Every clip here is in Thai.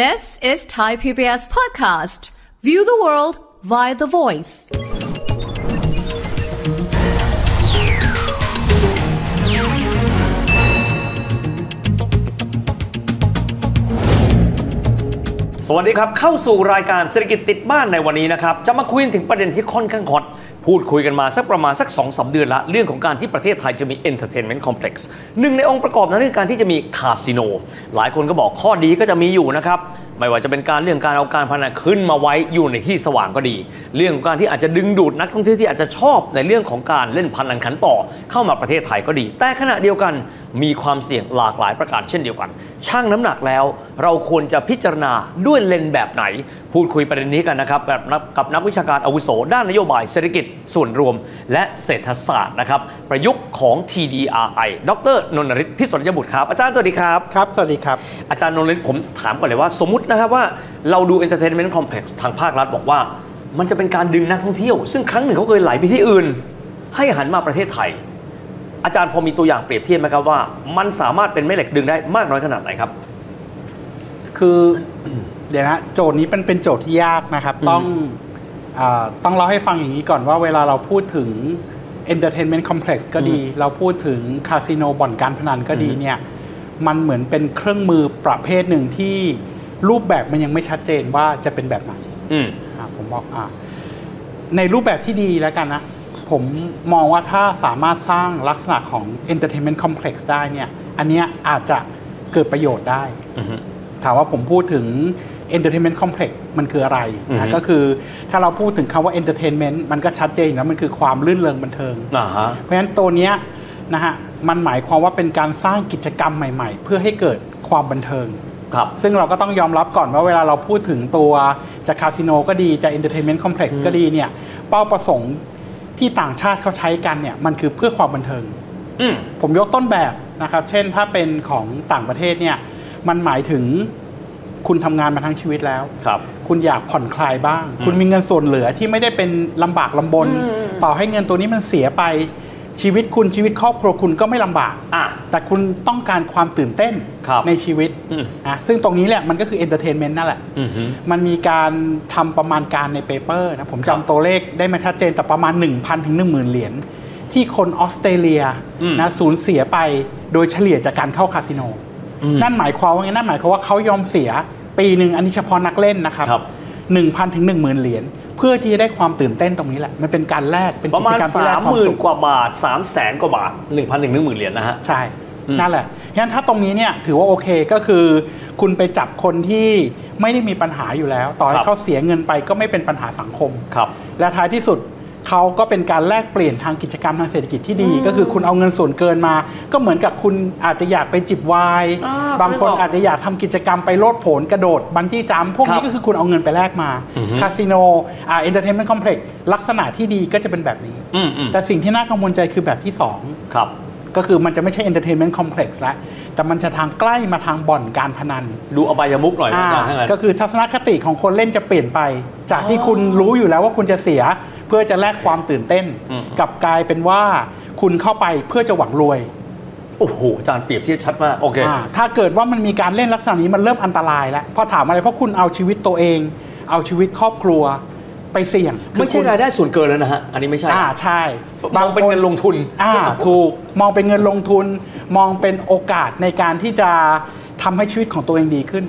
This is Thai PBS Podcast. View the world via the voice. สวัสดีครับเข้าสู่รายการเศรษฐกิจติดบ้านในวันนี้นะครับจะมาคุยถึงประเด็นที่ค่อนข้างฮอตพูดคุยกันมาสักประมาณสัก 2-3 เดือนละเรื่องของการที่ประเทศไทยจะมี Entertainment Complex หนึ่งในองค์ประกอบนั้นคือการที่จะมีคาสิโนหลายคนก็บอกข้อดีก็จะมีอยู่นะครับไม่ว่าจะเป็นการเรื่องการเอาการพนันขึ้นมาไว้อยู่ในที่สว่างก็ดีเรื่องของการที่อาจจะดึงดูดนักท่องเที่ยวที่อาจจะชอบในเรื่องของการเล่นพนันขันต่อเข้ามาประเทศไทยก็ดีแต่ขณะเดียวกันมีความเสี่ยงหลากหลายประการเช่นเดียวกันชั่งน้ำหนักแล้วเราควรจะพิจารณาด้วยเลนส์แบบไหนพูดคุยประเด็นนี้กันนะครับกับนักวิชาการอาวุโสด้านนโยบายเศรษฐกิจส่วนรวมและเศรษฐศาสตร์นะครับประยุกต์ของ TDRI ดร.นนฤทธิ์ พิศรยบุตรครับอาจารย์สวัสดีครับครับสวัสดีครับอาจารย์นนฤทธิ์ผมถามก่อนเลยว่าสมมุตินะครับว่าเราดู Entertainment Complex ทางภาครัฐบอกว่ามันจะเป็นการดึงนักท่องเที่ยวซึ่งครั้งหนึ่งเขาเคยไหลไปที่อื่นให้หันมาประเทศไทยอาจารย์พอมีตัวอย่างเปรียบเทียบไหมครับว่ามันสามารถเป็นแม่เหล็กดึงได้มากน้อยขนาดไหนครับคือเดี๋ยวนะโจทย์นี้เป็นโจทย์ที่ยากนะครับต้องเล่าให้ฟังอย่างนี้ก่อนว่าเวลาเราพูดถึง Entertainment Complex ก็ดีเราพูดถึงคาสิโนบ่อนการพนันก็ดีเนี่ยมันเหมือนเป็นเครื่องมือประเภทหนึ่งที่รูปแบบมันยังไม่ชัดเจนว่าจะเป็นแบบไหนผมบอกในรูปแบบที่ดีแล้วกันนะผมมองว่าถ้าสามารถสร้างลักษณะของ Entertainment Complex ได้เนี่ยอันเนี้ยอาจจะเกิดประโยชน์ได้ถามว่าผมพูดถึง Entertainment Complex มันคืออะไรนะก็คือถ้าเราพูดถึงคำว่า Entertainment มันก็ชัดเจนแล้วมันคือความลื่นเริงบันเทิงเพราะฉะนั้นตัวเนี้ยนะฮะมันหมายความว่าเป็นการสร้างกิจกรรมใหม่ๆเพื่อให้เกิดความบันเทิงซึ่งเราก็ต้องยอมรับก่อนว่าเวลาเราพูดถึงตัวจะคาสิโนก็ดีจะ Entertainment Complex ก็ดีเนี่ยเป้าประสงค์ที่ต่างชาติเขาใช้กันเนี่ยมันคือเพื่อความบันเทิงผมยกต้นแบบนะครับเช่นถ้าเป็นของต่างประเทศเนี่ยมันหมายถึงคุณทำงานมาทั้งชีวิตแล้วคุณอยากผ่อนคลายบ้างคุณมีเงินส่วนเหลือที่ไม่ได้เป็นลำบากลำบนต่อให้เงินตัวนี้มันเสียไปชีวิตคุณชีวิตครอบครัวคุณก็ไม่ลำบากแต่คุณต้องการความตื่นเต้นในชีวิตซึ่งตรงนี้แหละมันก็คือเอนเตอร์เทนเมนต์นั่นแหละมันมีการทำประมาณการในเปเปอร์นะผมจำตัวเลขได้ไม่ชัดเจนแต่ประมาณ 1,000 ถึง 10,000 เหรียญที่คนออสเตรเลียนะสูญเสียไปโดยเฉลี่ยจากการเข้าคาสิโนนั่นหมายความว่าไงนั่นหมายความว่าเขายอมเสียปีหนึ่งอันนี้เฉพาะนักเล่นนะครับ 1,000 ถึง 10,000 เหรียญเพื่อที่จะได้ความตื่นเต้นตรงนี้แหละมันเป็นการแลกเป็นกิจกรรมที่แลกความสุขกว่าบาท 300,000 กว่าบาท 1,000 ถึง 10,000 เหรียญนะฮะใช่นั่นแหละงั้นถ้าตรงนี้เนี่ยถือว่าโอเคก็คือคุณไปจับคนที่ไม่ได้มีปัญหาอยู่แล้วต่อให้เขาเสียเงินไปก็ไม่เป็นปัญหาสังคมและท้ายที่สุดเขาก็เป็นการแลกเปลี่ยนทางกิจกรรมทางเศรษฐกิจที่ดีก็คือคุณเอาเงินส่วนเกินมาก็เหมือนกับคุณอาจจะอยากไปจิบไวน์บางคนอาจจะอยากทำกิจกรรมไปโลดโผนกระโดดบันจี้จัมพวกนี้ก็คือคุณเอาเงินไปแลกมาคาสิโนเอนเตอร์เทนเมนต์คอมเพล็กซ์ลักษณะที่ดีก็จะเป็นแบบนี้แต่สิ่งที่น่ากังวลใจคือแบบที่2ครับก็คือมันจะไม่ใช่เอนเตอร์เทนเมนต์คอมเพล็กซ์แล้วแต่มันจะทางใกล้มาทางบ่อนการพนันดูอบายมุขหน่อยก็คือทัศนคติของคนเล่นจะเปลี่ยนไปจากที่คุณรู้อยู่แล้วว่าคุณจะเสียเพื่อจะแลกความตื่นเต้นกับกลายเป็นว่าคุณเข้าไปเพื่อจะหวังรวยโอ้โหอาจารย์เปรียบเทียบชัดมากโอเคถ้าเกิดว่ามันมีการเล่นลักษณะนี้มันเริ่มอันตรายแล้วพอถามอะไรเพราะคุณเอาชีวิตตัวเองเอาชีวิตครอบครัวไปเสี่ยงไม่ใช่รายได้ส่วนเกินแล้วนะฮะอันนี้ไม่ใช่ใช่มองเป็นเงินลงทุนถูกมองเป็นเงินลงทุนมองเป็นโอกาสในการที่จะทำให้ชีวิตของตัวเองดีขึ้น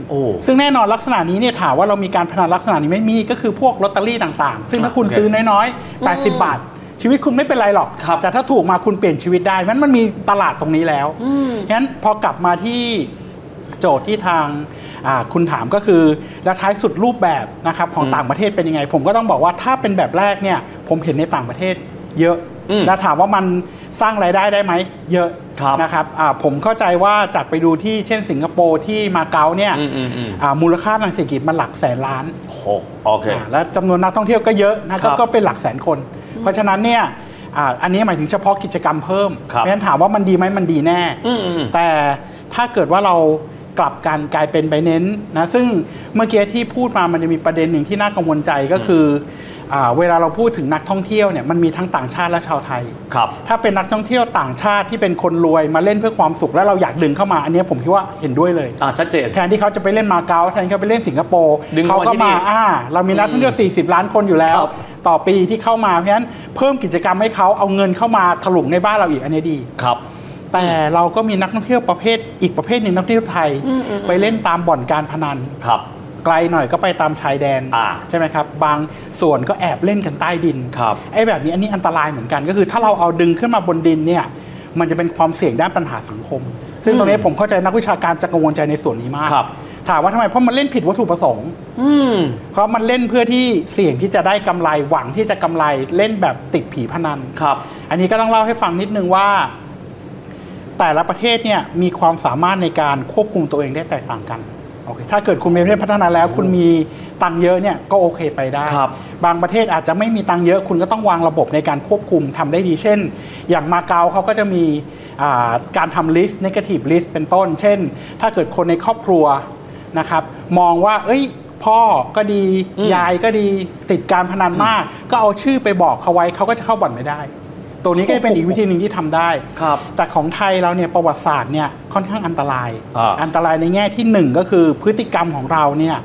ซึ่งแน่นอนลักษณะนี้เนี่ยถามว่าเรามีการพนันลักษณะนี้ไม่มีก็คือพวกลอตเตอรี่ต่างๆซึ่งถ้าคุณซื้อน้อยๆ80 บาทชีวิตคุณไม่เป็นไรหรอกแต่ถ้าถูกมาคุณเปลี่ยนชีวิตได้มันมีตลาดตรงนี้แล้วฉะนั้นพอกลับมาที่โจทย์ที่ทางคุณถามก็คือและท้ายสุดรูปแบบนะครับของต่างประเทศเป็นยังไงผมก็ต้องบอกว่าถ้าเป็นแบบแรกเนี่ยผมเห็นในต่างประเทศเยอะแล้วถามว่ามันสร้างรายได้ได้ไหมเยอะนะครับผมเข้าใจว่าจากไปดูที่เช่นสิงคโปร์ที่มาเก๊าเนี่ยมูลค่าทางเศรษฐกิจมันหลักแสนล้านโอเคและจำนวนนักท่องเที่ยวก็เยอะนะก็เป็นหลักแสนคนเพราะฉะนั้นเนี่ยอันนี้หมายถึงเฉพาะกิจกรรมเพิ่มเพราะฉะนั้นถามว่ามันดีไหมมันดีแน่แต่ถ้าเกิดว่าเรา กลับกันกลายเป็นไปเน้นนะซึ่งเมื่อกี้ที่พูดมามันจะมีประเด็นหนึ่งที่น่ากังวลใจก็คือเวลาเราพูดถึงนักท่องเที่ยวเนี่ยมันมีทั้งต่างชาติและชาวไทยครับถ้าเป็นนักท่องเที่ยวต่างชาติที่เป็นคนรวยมาเล่นเพื่อความสุขแล้วเราอยากดึงเข้ามาอันนี้ผมคิดว่าเห็นด้วยเลยชัดเจนแทนที่เขาจะไปเล่นมาเก๊าแทนเขาไปเล่นสิงคโปร์เขาก็มาเรามีนักท่องเที่ยว40ล้านคนอยู่แล้วต่อปีที่เข้ามาเพราะฉะนั้นเพิ่มกิจกรรมให้เขาเอาเงินเข้ามาถลุงในบ้านเราอีกอันนี้ดีครับแต่เราก็มีนักท่องเที่ยวประเภทอีกประเภทหนึ่งนักท่องเที่ยวไทยไปเล่นตามบ่อนการพนันครับไกลหน่อยก็ไปตามชายแดนใช่ไหมครับบางส่วนก็แอบเล่นกันใต้ดินครับไอ้แบบนี้อันนี้อันตรายเหมือนกันก็คือถ้าเราเอาดึงขึ้นมาบนดินเนี่ยมันจะเป็นความเสี่ยงด้านปัญหาสังคมซึ่งตรงนี้ผมเข้าใจนักวิชาการจะกังวลใจในส่วนนี้มากถามว่าทำไมเพราะมันเล่นผิดวัตถุประสงค์เพราะมันเล่นเพื่อที่เสี่ยงที่จะได้กำไรหวังที่จะกำไรเล่นแบบติดผีพนันครับอันนี้ก็ต้องเล่าให้ฟังนิดนึงว่าแต่ละประเทศเนี่ยมีความสามารถในการควบคุมตัวเองได้แตกต่างกันถ้าเกิดคุณมีประเทศพัฒนาแล้วคุณมีตังเยอะเนี่ยก็โอเคไปได้ บางประเทศอาจจะไม่มีตังเยอะคุณก็ต้องวางระบบในการควบคุมทำได้ดีเช่นอย่างมาเก๊าเขาก็จะมีการทำลิสต์ negative list เป็นต้นเช่นถ้าเกิดคนในครอบครัวนะครับมองว่าเอ้ยพ่อก็ดียายก็ดีติดการพนันมากก็เอาชื่อไปบอกเขาไว้เขาก็จะเข้าบ่อนไม่ได้ตัวนี้ก็เป็นอีกวิธีหนึ่งที่ทำได้ครับแต่ของไทยเราเนี่ยประวัติศาสตร์เนี่ยค่อนข้างอันตรายในแง่ที่1ก็คือพฤติกรรมของเราเนี่ย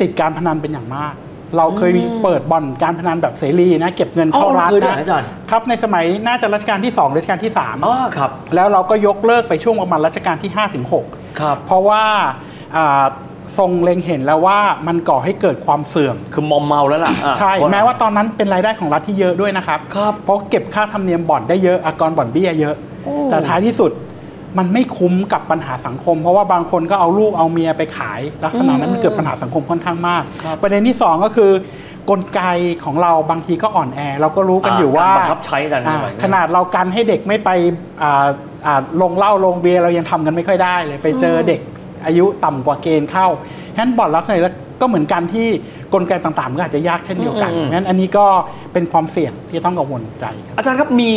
ติดการพนันเป็นอย่างมากเราเคยเปิดบ่อนการพนันแบบเสรีนะเก็บเงินเข้ารัฐนะครับในสมัยน่าจะรัชกาลที่2รัชกาลที่3ครับแล้วเราก็ยกเลิกไปช่วงประมาณรัชกาลที่5 ถึง 6ครับเพราะว่าทรงเล็งเห็นแล้วว่ามันก่อให้เกิดความเสื่อมคือมอมเมาแล้วล่ะใช่แม้ว่าตอนนั้นเป็นรายได้ของรัฐที่เยอะด้วยนะครับเพราะเก็บค่าธรรมเนียมบ่อนได้เยอะอากรบ่อนเบี้ยเยอะแต่ท้ายที่สุดมันไม่คุ้มกับปัญหาสังคมเพราะว่าบางคนก็เอาลูกเอาเมียไปขายลักษณะนั้นมันเกิดปัญหาสังคมค่อนข้างมากประเด็นที่2ก็คือกลไกของเราบางทีก็อ่อนแอเราก็รู้กันอยู่ว่าบังคับใช้กันขนาดเรากันให้เด็กไม่ไปลงเหล้าลงเบียร์เรายังทำกันไม่ค่อยได้เลยไปเจอเด็กอายุต่ำกว่าเกณฑ์เข้าแฮนด์บอลลักษณะแล้วก็เหมือนกันที่กลไกต่างๆก็อาจจะยากเช่นเดียวกันงั้นอันนี้ก็เป็นความเสี่ยงที่ต้องกังวลใจอาจารย์ครับมี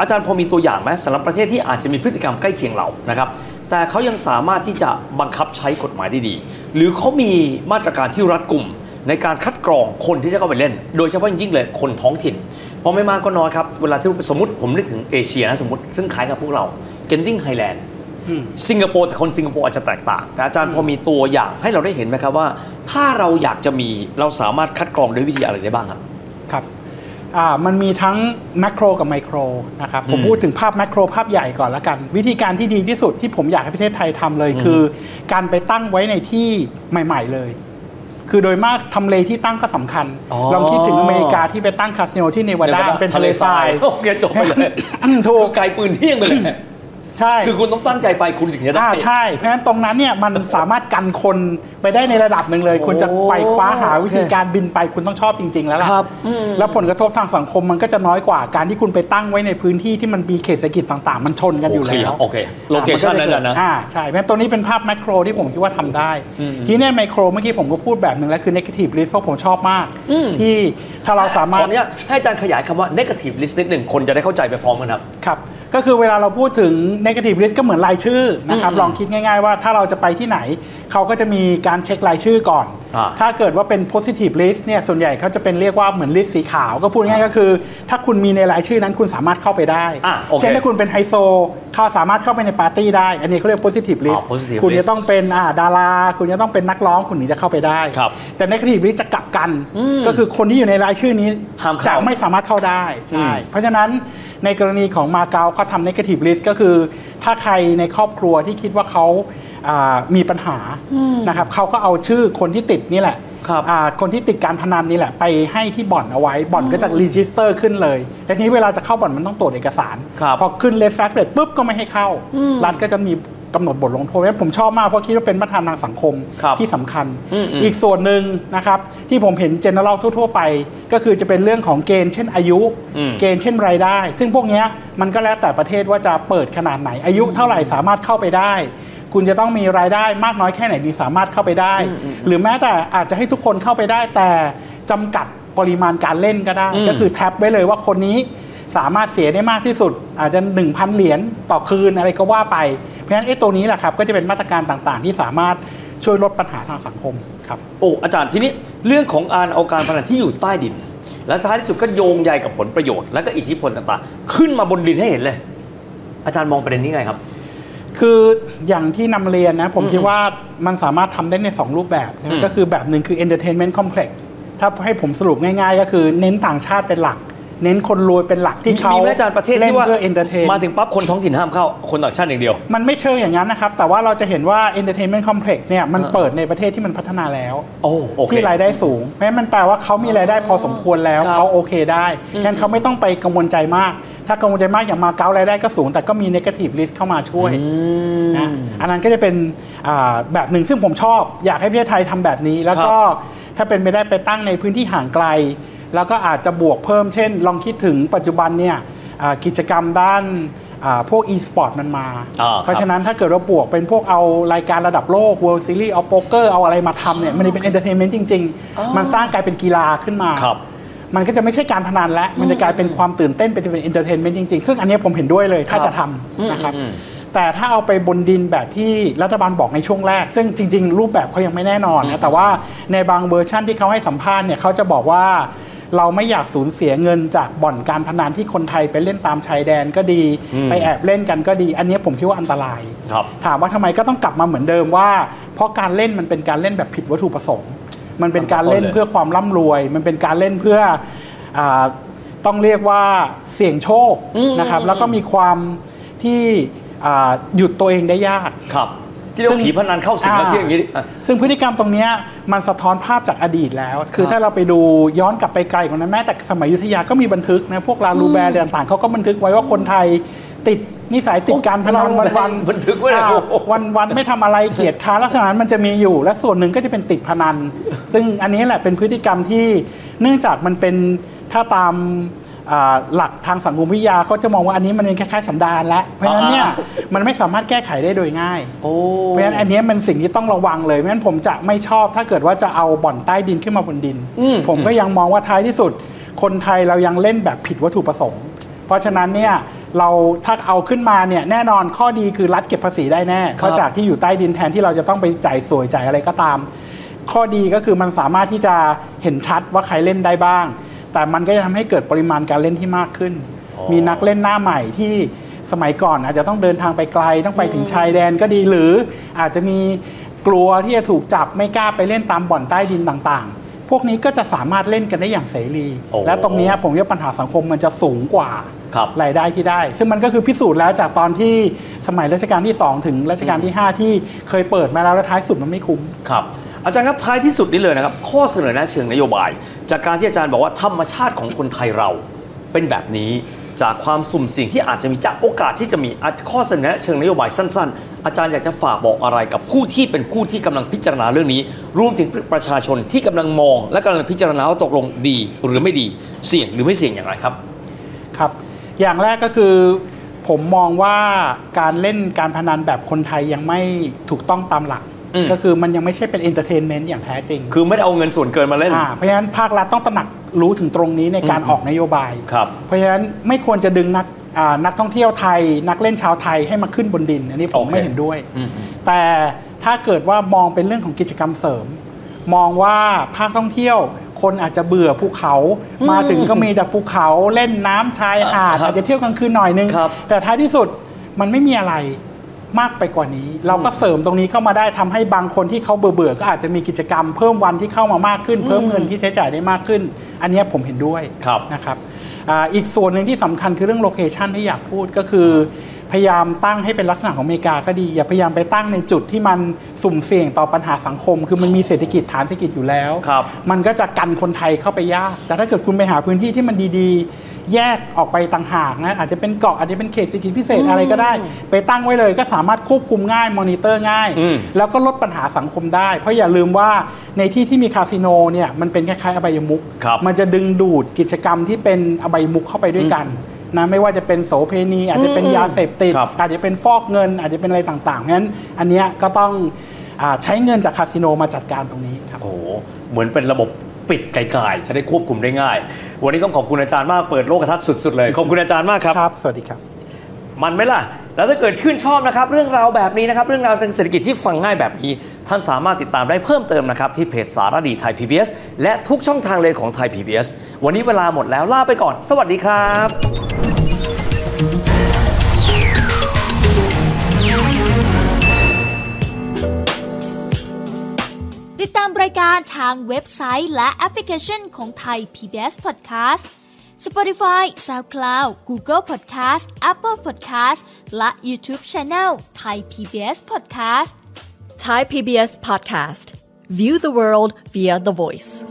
อาจารย์พอมีตัวอย่างไหมสำหรับประเทศที่อาจจะมีพฤติกรรมใกล้เคียงเรานะครับแต่เขายังสามารถที่จะบังคับใช้กฎหมายได้ดีหรือเขามีมาตรการที่รัดกุมในการคัดกรองคนที่จะเข้าไปเล่นโดยเฉพาะยิ่งเลยคนท้องถิ่นพอไม่มากก็น้อยครับเวลาที่สมมติผมนึกถึงเอเชียนะสมมติซึ่งคล้ายกับพวกเราเกนติ้งไฮแลนด์สิงคโปร์แต่คนสิงคโปร์อาจจะแตกต่างแต่อาจารย์พอมีตัวอย่างให้เราได้เห็นไหมครับว่าถ้าเราอยากจะมีเราสามารถคัดกรองด้วยวิธีอะไรได้บ้างครับครับมันมีทั้งแมคโครกับไมโครนะครับผมพูดถึงภาพแมคโครภาพใหญ่ก่อนละกันวิธีการที่ดีที่สุดที่ผมอยากให้ประเทศไทยทำเลยคือการไปตั้งไว้ในที่ใหม่ๆเลยคือโดยมากทำเลที่ตั้งก็สำคัญลองคิดถึงอเมริกาที่ไปตั้งคาสิโนที่เนวาดาเป็นทะเลทรายจบไปเลยถูกไกลปืนเที่ยงไปเลยใช่คือคุณต้องตั้งใจไปคุณถึงจะได้ใช่เพราะฉะนั้นตรงนั้นเนี่ยมันสามารถกันคนไปได้ในระดับหนึ่งเลยคุณจะไขว่คว้าหาวิธีการบินไปคุณต้องชอบจริงๆแล้วล่ะแล้วผลกระทบทางสังคมมันก็จะน้อยกว่าการที่คุณไปตั้งไว้ในพื้นที่ที่มันมีเขตเศรษฐกิจต่างๆมันชนกันอยู่แล้วโอเคโลเคชั่นนั่นแหละนะใช่เพราะฉะนั้นตรงนี้เป็นภาพแมคโครที่ผมคิดว่าทำได้ทีนี้ไมโครเมื่อกี้ผมก็พูดแบบหนึ่งแล้วคือเนกาทีฟลิสต์เพราะผมชอบมากที่ถ้าเราสามารถเนี่ยให้อาจารย์ขยายคำว่าเนกาทีฟลิสต์นิดหนึ่งคนจะได้เข้าใจไปพร้อมกันครับก็คือเวลาเราพูดถึง negative list ก็เหมือนรายชื่อนะครับลองคิดง่ายๆว่าถ้าเราจะไปที่ไหนเขาก็จะมีการเช็ครายชื่อก่อนถ้าเกิดว่าเป็น positive list เนี่ยส่วนใหญ่เขาจะเป็นเรียกว่าเหมือน list สีขาวก็พูดง่ายก็คือถ้าคุณมีในรายชื่อนั้นคุณสามารถเข้าไปได้เช่นถ้าคุณเป็นไฮโซเขาสามารถเข้าไปในปาร์ตี้ได้อันนี้เขาเรียก positive list คุณจะต้องเป็นดาราคุณจะต้องเป็นนักร้องคุณถึงจะเข้าไปได้แต่ negative list จะกลับกันก็คือคนที่อยู่ในรายชื่อนี้จะไม่สามารถเข้าได้ใช่เพราะฉะนั้นในกรณีของมาเก๊าเขาทำ negative list ก็คือถ้าใครในครอบครัวที่คิดว่าเขามีปัญหานะครับเขาก็เอาชื่อคนที่ติดนี่แหละคนที่ติดการพนันนี่แหละไปให้ที่บ่อนเอาไว้บ่อนก็จะรีจิสเตอร์ขึ้นเลยแต่ทีนี้เวลาจะเข้าบ่อนมันต้องตรวจเอกสารพอขึ้น red flag ปุ๊บก็ไม่ให้เข้ารัฐก็จะมีกำหนดบทลงโทษและผมชอบมากเพราะคิดว่าเป็นมาตรฐานทางสังคมที่สำคัญอีกส่วนหนึ่งนะครับที่ผมเห็นเจเนอเรลทั่วๆไปก็คือจะเป็นเรื่องของเกณฑ์เช่นอายุเกณฑ์เช่นรายได้ซึ่งพวกนี้มันก็แล้วแต่ประเทศว่าจะเปิดขนาดไหนอายุเท่าไหร่สามารถเข้าไปได้คุณจะต้องมีรายได้มากน้อยแค่ไหนถึงสามารถเข้าไปได้หรือแม้แต่อาจจะให้ทุกคนเข้าไปได้แต่จำกัดปริมาณการเล่นก็ได้ก็คือแท็บไว้เลยว่าคนนี้สามารถเสียได้มากที่สุดอาจจะ 1,000 เหรียญต่อคืนอะไรก็ว่าไป เพราะฉะนั้นไอ้ตัวนี้แหละครับก็จะเป็นมาตรการต่างๆที่สามารถช่วยลดปัญหาทางสังคมครับโอ้อาจารย์ทีนี้เรื่องของเอาการพนันที่อยู่ใต้ดินและท้ายที่สุดก็โยงใยกับผลประโยชน์และก็อิทธิพลต่างๆขึ้นมาบนดินให้เห็นเลยอาจารย์มองประเด็นนี้ไงครับคืออย่างที่นำเรียนนะผมคิดว่ามันสามารถทำได้ใน2รูปแบบก็คือแบบหนึ่งคือ entertainment complex ถ้าให้ผมสรุปง่ายๆก็คือเน้นต่างชาติเป็นหลักเน้นคนรวยเป็นหลักที่เขาเล่นเพื่อ entertain มาถึงปั๊บคนท้องถิ่นห้ามเข้าคนต่างชาติอย่างเดียวมันไม่เชิงอย่างนั้นนะครับแต่ว่าเราจะเห็นว่า entertainment complex เนี่ยมันเปิดในประเทศที่มันพัฒนาแล้วที่รายได้สูงเพราะฉะนั้นมันแปลว่าเขามีรายได้พอสมควรแล้วเขาโอเคได้งั้นเขาไม่ต้องไปกังวลใจมากถ้ากังวลใจมากอย่างมาเก๊ารายได้ก็สูงแต่ก็มี negative risk เข้ามาช่วยนะอันนั้นก็จะเป็นแบบหนึ่งซึ่งผมชอบอยากให้ประเทศไทยทำแบบนี้แล้วก็ถ้าเป็นไปได้ไปตั้งในพื้นที่ห่างไกลแล้วก็อาจจะบวกเพิ่มเช่นลองคิดถึงปัจจุบันเนี่ยกิจกรรมด้านพวก e-sport มันมาเพราะฉะนั้นถ้าเกิดเราบวกเป็นพวกเอารายการระดับโลก World Series เอาโป๊กเกอร์เอาอะไรมาทำเนี่ยมันเป็น entertainment จริงๆมันสร้างกลายเป็นกีฬาขึ้นมามันก็จะไม่ใช่การพนันและมันจะกลายเป็นความตื่นเต้นเป็น entertainment จริงๆซึ่งอันนี้ผมเห็นด้วยเลยถ้าจะทำนะครับแต่ถ้าเอาไปบนดินแบบที่รัฐบาลบอกในช่วงแรกซึ่งจริงๆรูปแบบเขายังไม่แน่นอนนะแต่ว่าในบางเวอร์ชั่นที่เขาให้สัมภาษณ์เนี่ยเขาจะบอกว่าเราไม่อยากสูญเสียเงินจากบ่อนการพนันที่คนไทยไปเล่นตามชายแดนก็ดีไปแอบเล่นกันก็ดีอันนี้ผมคิดว่าอันตรายถามว่าทำไมก็ต้องกลับมาเหมือนเดิมว่าเพราะการเล่นมันเป็นการเล่นแบบผิดวัตถุประสงค์มันเป็นการเล่นเพื่อความร่ำรวยมันเป็นการเล่นเพื่อต้องเรียกว่าเสี่ยงโชคนะครับแล้วก็มีความที่หยุดตัวเองได้ยากครับที่เรื่องผีพนันเข้าสิงแล้วที่อย่างนี้ซึ่งพฤติกรรมตรงนี้มันสะท้อนภาพจากอดีตแล้วคือถ้าเราไปดูย้อนกลับไปไกลกว่านั้นแม้แต่สมัยอยุธยาก็มีบันทึกนะพวกลาลูแบร์ต่างๆเขาก็บันทึกไว้ว่าคนไทยติดนิสัยติดการพนันวันไม่ทำอะไรเกียรติค้าลักษณะนั้นมันจะมีอยู่และส่วนหนึ่งก็จะเป็นติดพนันซึ่งอันนี้แหละเป็นพฤติกรรมที่เนื่องจากมันเป็นถ้าตามหลักทางสังคมวิทยาเขาจะมองว่าอันนี้มันเป็นคล้ายๆสันดานแล้วเพราะฉะนั้นเนี่ยมันไม่สามารถแก้ไขได้โดยง่ายเพราะฉะนั้นอันนี้มันสิ่งที่ต้องระวังเลยไม่งั้นผมจะไม่ชอบถ้าเกิดว่าจะเอาบ่อนใต้ดินขึ้นมาบนดินผมก็ยังมองว่าท้ายที่สุดคนไทยเรายังเล่นแบบผิดวัตถุประสงค์เพราะฉะนั้นเนี่ยเราถ้าเอาขึ้นมาเนี่ยแน่นอนข้อดีคือรัฐเก็บภาษีได้แน่เพราะจากที่อยู่ใต้ดินแทนที่เราจะต้องไปจ่ายสวยจ่ายอะไรก็ตามข้อดีก็คือมันสามารถที่จะเห็นชัดว่าใครเล่นได้บ้างแต่มันก็จะทำให้เกิดปริมาณการเล่นที่มากขึ้นมีนักเล่นหน้าใหม่ที่สมัยก่อนอาจจะต้องเดินทางไปไกลต้องไปถึงชายแดนก็ดีหรืออาจจะมีกลัวที่จะถูกจับไม่กล้าไปเล่นตามบ่อนใต้ดินต่างๆพวกนี้ก็จะสามารถเล่นกันได้อย่างเสรีและตรงนี้ผมว่าปัญหาสังคมมันจะสูงกว่ารายได้ที่ได้ซึ่งมันก็คือพิสูจน์แล้วจากตอนที่สมัยรัชกาลที่2ถึงรัชกาลที่5ที่เคยเปิดมาแล้วท้ายสุดมันไม่คุ้มครับอาจารย์ครับท้ายที่สุดนี้เลยนะครับข้อเสนอแนะเชิงนโยบายจากการที่อาจารย์บอกว่าธรรมชาติของคนไทยเราเป็นแบบนี้จากความสุ่มเสี่ยงที่อาจจะมีจากโอกาสที่จะมีข้อเสนอแนะเชิงนโยบายสั้นๆอาจารย์อยากจะฝากบอกอะไรกับผู้ที่เป็นผู้ที่กำลังพิจารณาเรื่องนี้รวมถึงประชาชนที่กำลังมองและกำลังพิจารณาว่าตกลงดีหรือไม่ดีเสี่ยงหรือไม่เสี่ยงอย่างไรครับครับอย่างแรกก็คือผมมองว่าการเล่นการพนันแบบคนไทยยังไม่ถูกต้องตามหลักก็คือมันยังไม่ใช่เป็นเอนเตอร์เทนเมนต์อย่างแท้จริงคือไม่ได้เอาเงินส่วนเกินมาเล่นเพราะฉะนั้นภาครัฐต้องตระหนักรู้ถึงตรงนี้ในการออกนโยบายเพราะฉะนั้นไม่ควรจะดึงนักท่องเที่ยวไทยนักเล่นชาวไทยให้มาขึ้นบนดินอันนี้ผมไม่เห็นด้วยแต่ถ้าเกิดว่ามองเป็นเรื่องของกิจกรรมเสริมมองว่าภาคท่องเที่ยวคนอาจจะเบื่อภูเขามาถึงก็มีแต่ภูเขาเล่นน้ำชายหาดอาจจะเที่ยวกลางคืนหน่อยนึงแต่ท้ายที่สุดมันไม่มีอะไรมากไปกว่านี้เราก็เสริมตรงนี้เข้ามาได้ทำให้บางคนที่เขาเบื่อก็อาจจะมีกิจกรรมเพิ่มวันที่เข้ามามากขึ้นเพิ่มเงินที่ใช้จ่ายได้มากขึ้นอันนี้ผมเห็นด้วยนะครับอีกส่วนหนึ่งที่สำคัญคือเรื่องโลเคชันที่อยากพูดก็คือพยายามตั้งให้เป็นลักษณะของอเมริกาก็ดีอย่าพยายามไปตั้งในจุดที่มันสุ่มเสี่ยงต่อปัญหาสังคมคือมันมีเศรษฐกิจฐานเศรษฐกิจอยู่แล้วมันก็จะกันคนไทยเข้าไปยากแต่ถ้าเกิดคุณไปหาพื้นที่ที่มันดีๆแยกออกไปต่างหากนะอาจจะเป็นเกาะอาจจะเป็นเขตเศรษฐกิจพิเศษอะไรก็ได้ไปตั้งไว้เลยก็สามารถควบคุมง่ายมอนิเตอร์ง่ายแล้วก็ลดปัญหาสังคมได้เพราะอย่าลืมว่าในที่ที่มีคาสิโนเนี่ยมันเป็นคล้ายๆอบายมุขมันจะดึงดูดกิจกรรมที่เป็นอบายมุขเข้าไปด้วยกันนะไม่ว่าจะเป็นโสเพณีอาจจะเป็นยาเสพติดอาจจะเป็นฟอกเงินอาจจะเป็นอะไรต่างๆงั้นอันนี้ก็ต้องใช้เงินจากคาสิโนมาจัดการตรงนี้ครับโอ้โหเหมือนเป็นระบบปิดไกลๆจะได้ควบคุมได้ง่ายวันนี้ต้องขอบคุณอาจารย์มากเปิดโลกทัศน์สุดๆเลยขอบคุณอาจารย์มากครับครับสวัสดีครับ มันไหมล่ะแล้วถ้าเกิดชื่นชอบนะครับเรื่องราวแบบนี้นะครับเรื่องราวทางเศรษฐกิจที่ฟังง่ายแบบนี้ท่านสามารถติดตามได้เพิ่มเติมนะครับที่เพจสารดีไทย PBS และทุกช่องทางเลยของไทย PBS วันนี้เวลาหมดแล้วลาไปก่อนสวัสดีครับติดตามรายการทางเว็บไซต์และแอปพลิเคชันของไทย PBS Podcast Spotify, SoundCloud, Google Podcast, Apple Podcast และ YouTube Channel Thai PBS Podcast Thai PBS Podcast View the world via the voice